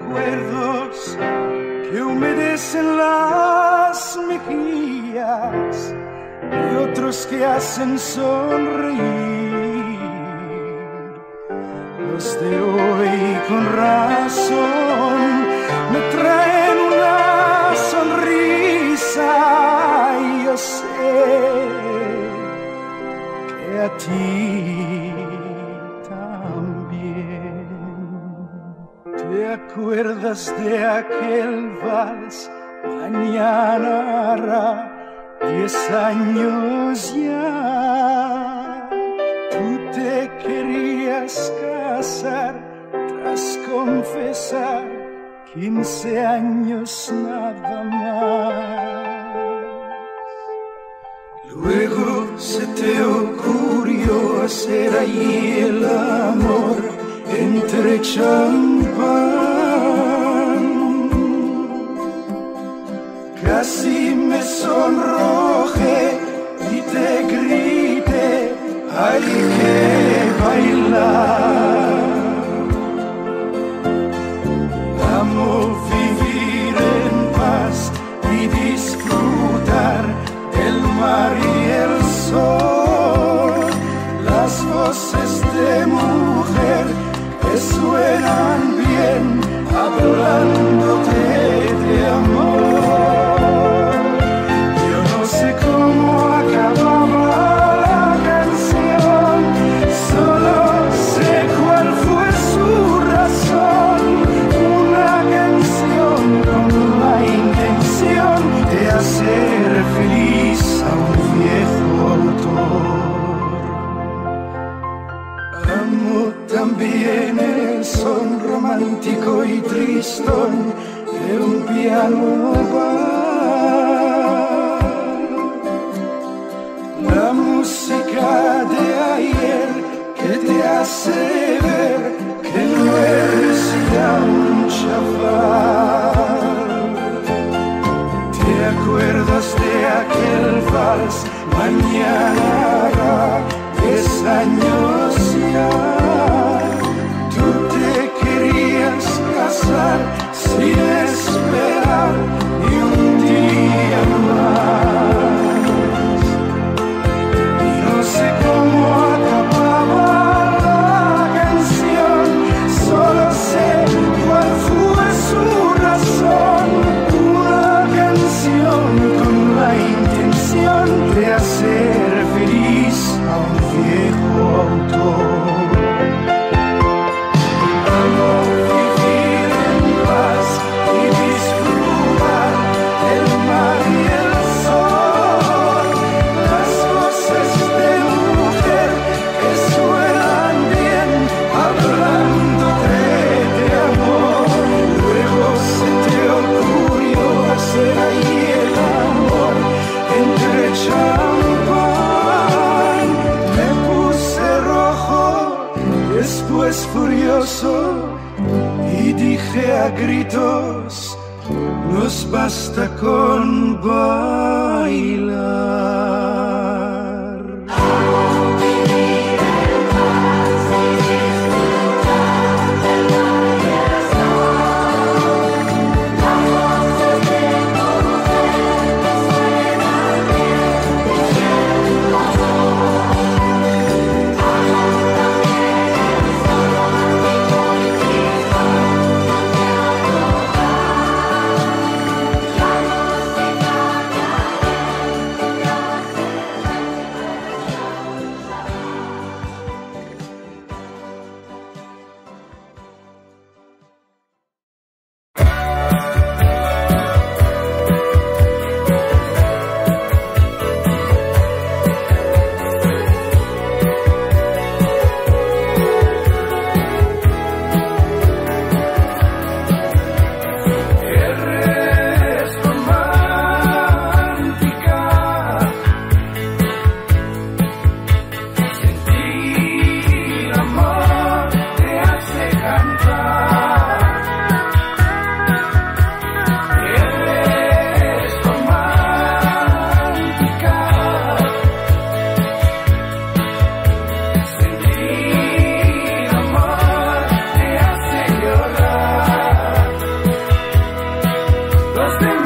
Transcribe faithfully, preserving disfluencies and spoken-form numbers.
recuerdos que humedecen las mejillas y otros que hacen sonreír. Los de hoy con razón me traen una sonrisa, y yo sé que a ti ¿te acuerdas de aquel vals? Mañana hará diez años ya. Tú te querías casar tras confesar quince años nada más. Luego se te ocurrió hacer allí el amor entre champán. Casi me sonrojé y te grité, hay que bailar. Amo vivir en paz y disfrutar el mar y el sol. Las voces de mujer que suenan bien hablándote de amor. Yo no sé cómo acababa la canción, solo sé cuál fue su razón. Una canción con la intención de hacer feliz a un viejo autor. Amo también el son romántico y tristón de un piano bar. La música de ayer que te hace ver que no eres ya un chaval. ¿Te acuerdas de aquel vals? Mañana hará diez años. Tú te querías casar sin esperar ni un día más. Y no sé cómo acababa la canción, solo sé cuál fue su razón. Una canción con la intención de hacer feliz a un viejo autor. Después furioso y dije a gritos, nos basta con bailar. Amo vivir en paz y disfrutar del mar y el sol. Las voces de mujer que suenan bien diciendo amor. Amo los demás.